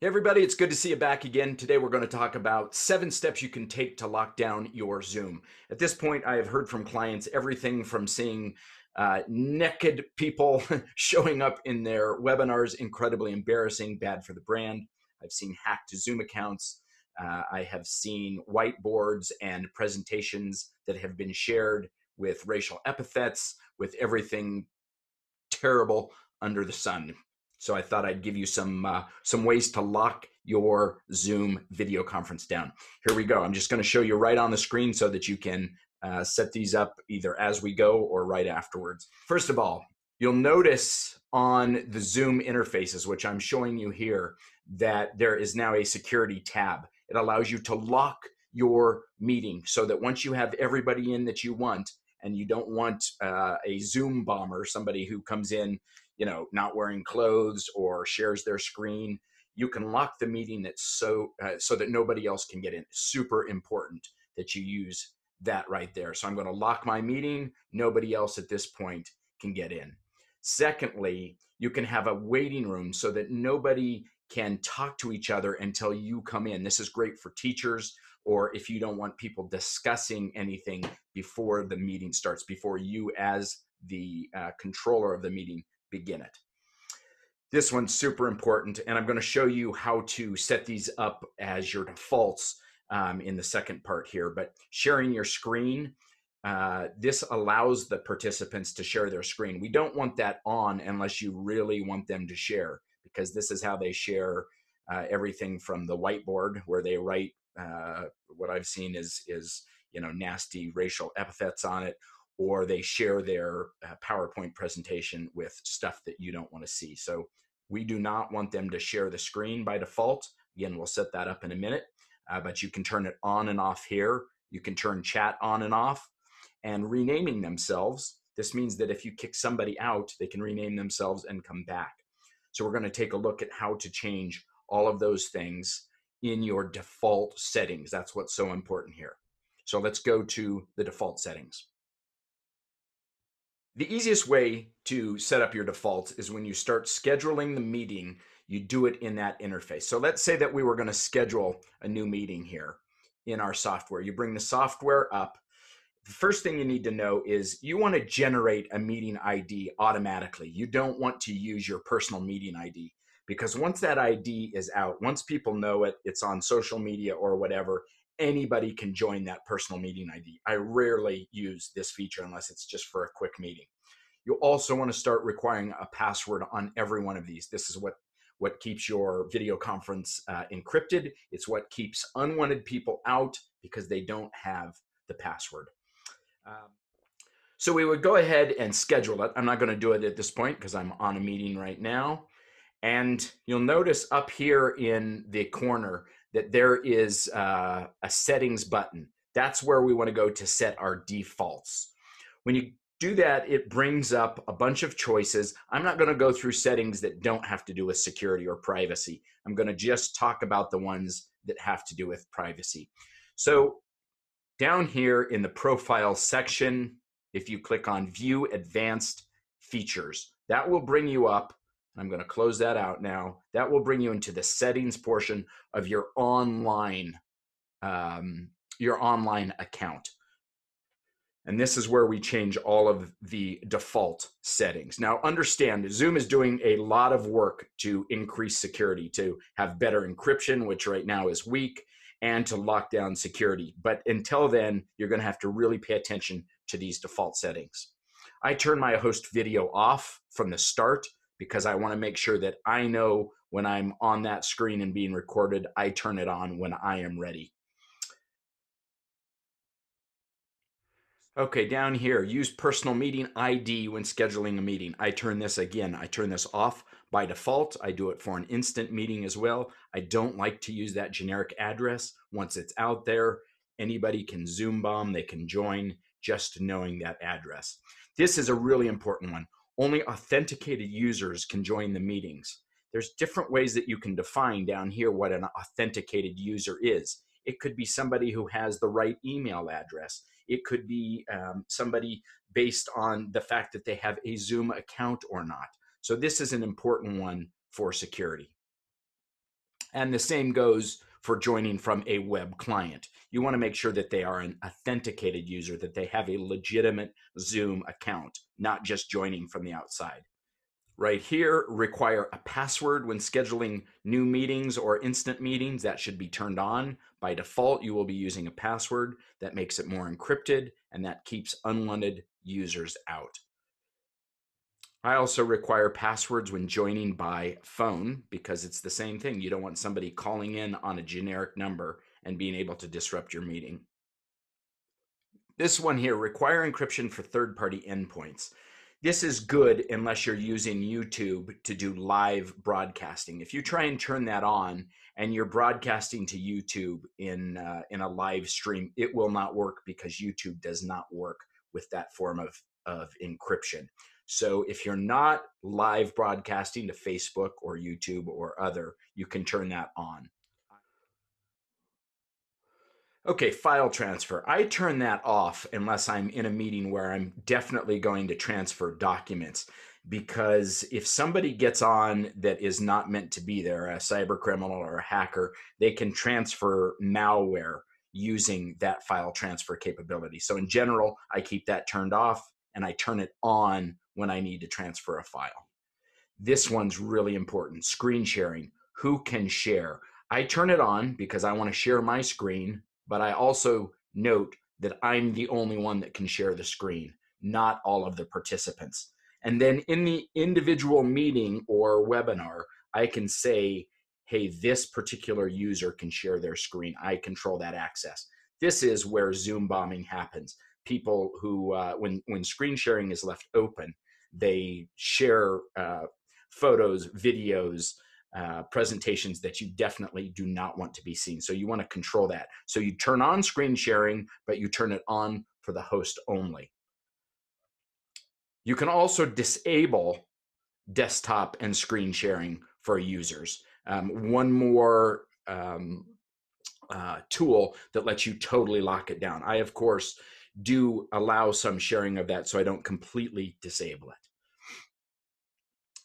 Hey everybody, it's good to see you back again. Today we're going to talk about 7 steps you can take to lock down your Zoom. At this point, I have heard from clients everything from seeing naked people showing up in their webinars, incredibly embarrassing, bad for the brand. I've seen hacked Zoom accounts. I have seen whiteboards and presentations that have been shared with racial epithets, with everything terrible under the sun. So I thought I'd give you some ways to lock your Zoom video conference down. Here we go. I'm just going to show you right on the screen so that you can set these up either as we go or right afterwards. First of all, you'll notice on the Zoom interfaces, which I'm showing you here, that there is now a security tab. It allows you to lock your meeting so that once you have everybody in that you want, and you don't want a Zoom bomber, somebody who comes in, you know, not wearing clothes or shares their screen, you can lock the meeting so that nobody else can get in. Super important that you use that right there. So I'm going to lock my meeting. Nobody else at this point can get in. Secondly, you can have a waiting room so that nobody can talk to each other until you come in. This is great for teachers, or if you don't want people discussing anything before the meeting starts, before you as the controller of the meeting begin it. This one's super important, and I'm going to show you how to set these up as your defaults in the second part here. But sharing your screen, this allows the participants to share their screen. We don't want that on unless you really want them to share, because this is how they share everything from the whiteboard, where they write what I've seen is you know, nasty racial epithets on it, or they share their PowerPoint presentation with stuff that you don't want to see. So we do not want them to share the screen by default. Again, we'll set that up in a minute, but you can turn it on and off here. You can turn chat on and off, and renaming themselves. This means that if you kick somebody out, they can rename themselves and come back. So we're going to take a look at how to change all of those things in your default settings. That's what's so important here. So let's go to the default settings. The easiest way to set up your defaults is when you start scheduling the meeting, you do it in that interface. So let's say that we were going to schedule a new meeting here in our software. You bring the software up. The first thing you need to know is you want to generate a meeting ID automatically. You don't want to use your personal meeting ID, because once that ID is out, once people know it, it's on social media or whatever, anybody can join that personal meeting ID. I rarely use this feature unless it's just for a quick meeting. You also want to start requiring a password on every one of these. This is what keeps your video conference encrypted. It's what keeps unwanted people out, because they don't have the password. So we would go ahead and schedule it. I'm not going to do it at this point because I'm on a meeting right now. And you'll notice up here in the corner that there is a settings button. That's where we want to go to set our defaults. When you do that, it brings up a bunch of choices. I'm not going to go through settings that don't have to do with security or privacy. I'm going to just talk about the ones that have to do with privacy. So down here in the profile section, if you click on View Advanced Features, that will bring you up. I'm going to close that out now. That will bring you into the settings portion of your online account. And this is where we change all of the default settings. Now understand, Zoom is doing a lot of work to increase security, to have better encryption, which right now is weak, and to lock down security. But until then, you're going to have to really pay attention to these default settings. I turn my host video off from the start because I want to make sure that I know when I'm on that screen and being recorded. I turn it on when I am ready. Okay, down here, use personal meeting ID when scheduling a meeting. I turn this I turn this off by default. I do it for an instant meeting as well. I don't like to use that generic address. Once it's out there, anybody can Zoom bomb, they can join just knowing that address. This is a really important one. Only authenticated users can join the meetings. There's different ways that you can define down here what an authenticated user is. It could be somebody who has the right email address. It could be somebody based on the fact that they have a Zoom account or not. So this is an important one for security. And the same goes for joining from a web client. You want to make sure that they are an authenticated user, that they have a legitimate Zoom account, not just joining from the outside. Right here, require a password when scheduling new meetings or instant meetings. That should be turned on. By default, you will be using a password. That makes it more encrypted, and that keeps unwanted users out. I also require passwords when joining by phone, because it's the same thing. You don't want somebody calling in on a generic number and being able to disrupt your meeting. This one here, require encryption for third-party endpoints. This is good unless you're using YouTube to do live broadcasting. If you try and turn that on and you're broadcasting to YouTube in a live stream, it will not work because YouTube does not work with that form of encryption. So if you're not live broadcasting to Facebook or YouTube or other, you can turn that on. Okay, file transfer. I turn that off unless I'm in a meeting where I'm definitely going to transfer documents, because if somebody gets on that is not meant to be there, a cyber criminal or a hacker, they can transfer malware using that file transfer capability. So in general, I keep that turned off and I turn it on when I need to transfer a file. This one's really important, screen sharing. Who can share? I turn it on because I want to share my screen, but I also note that I'm the only one that can share the screen, not all of the participants. And then in the individual meeting or webinar, I can say, hey, this particular user can share their screen. I control that access. This is where Zoom bombing happens. People who, when screen sharing is left open, they share photos, videos, presentations that you definitely do not want to be seen. So you want to control that. So you turn on screen sharing, but you turn it on for the host only. You can also disable desktop and screen sharing for users. One more tool that lets you totally lock it down. I, of course, do allow some sharing of that, so I don't completely disable it.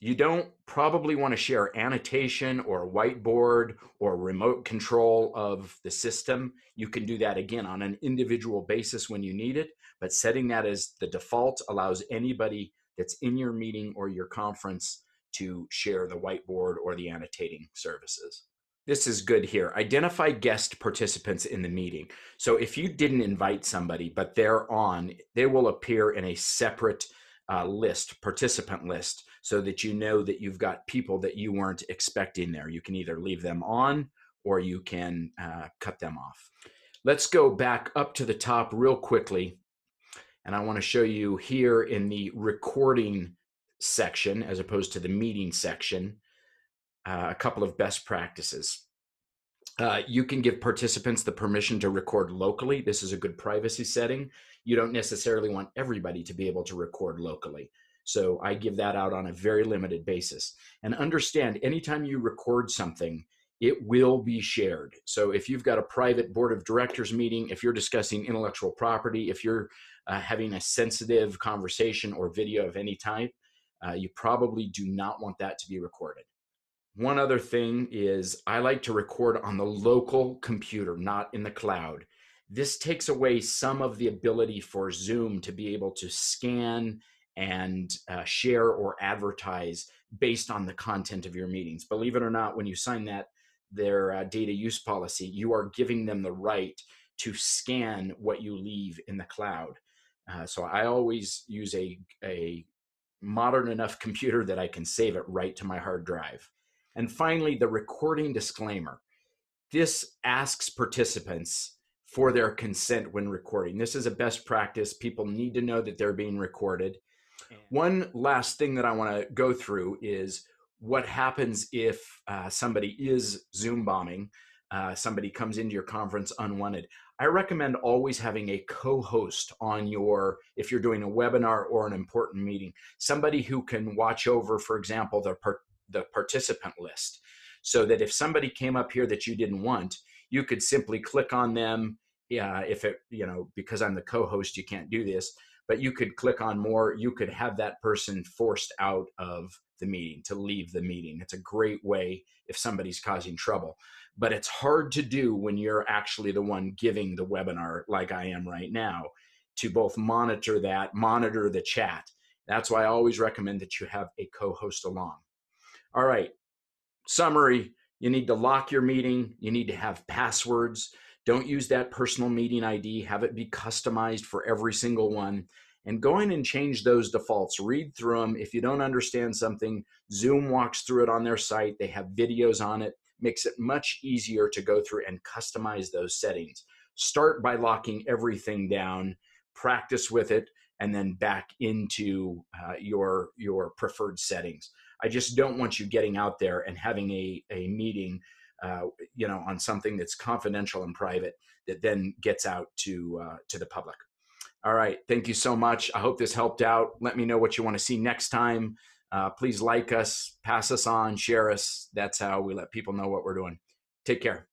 You don't probably want to share annotation or a whiteboard or remote control of the system. You can do that again on an individual basis when you need it, but setting that as the default allows anybody that's in your meeting or your conference to share the whiteboard or the annotating services. This is good here. Identify guest participants in the meeting. So if you didn't invite somebody, but they're on, they will appear in a separate list, participant list, so that you know that you've got people that you weren't expecting there. You can either leave them on or you can cut them off. Let's go back up to the top real quickly. And I want to show you here in the recording section, as opposed to the meeting section, a couple of best practices. You can give participants the permission to record locally. This is a good privacy setting. You don't necessarily want everybody to be able to record locally. So I give that out on a very limited basis. And understand, anytime you record something, it will be shared. So if you've got a private board of directors meeting, if you're discussing intellectual property, if you're having a sensitive conversation or video of any type, you probably do not want that to be recorded. One other thing is I like to record on the local computer, not in the cloud. This takes away some of the ability for Zoom to be able to scan and share or advertise based on the content of your meetings. Believe it or not, when you sign their data use policy, you are giving them the right to scan what you leave in the cloud. So I always use a modern enough computer that I can save it right to my hard drive. And finally, the recording disclaimer. This asks participants for their consent when recording. This is a best practice. People need to know that they're being recorded. One last thing that I want to go through is what happens if somebody is Zoom bombing, somebody comes into your conference unwanted. I recommend always having a co-host on if you're doing a webinar or an important meeting, somebody who can watch over, for example, the participant list, so that if somebody came up here that you didn't want, you could simply click on them. Yeah, if it, you know, because I'm the co-host, you can't do this, but you could click on more. You could have that person forced out of the meeting, to leave the meeting. It's a great way if somebody's causing trouble, but it's hard to do when you're actually the one giving the webinar, like I am right now, to both monitor that, monitor the chat. That's why I always recommend that you have a co-host along. All right, summary, you need to lock your meeting. You need to have passwords. Don't use that personal meeting ID. Have it be customized for every single one. And go in and change those defaults. Read through them. If you don't understand something, Zoom walks through it on their site. They have videos on it. Makes it much easier to go through and customize those settings. Start by locking everything down. Practice with it, and then back into your preferred settings. I just don't want you getting out there and having a meeting you know, on something that's confidential and private that then gets out to the public. All right, thank you so much. I hope this helped out. Let me know what you want to see next time. Please like us, pass us on, share us. That's how we let people know what we're doing. Take care.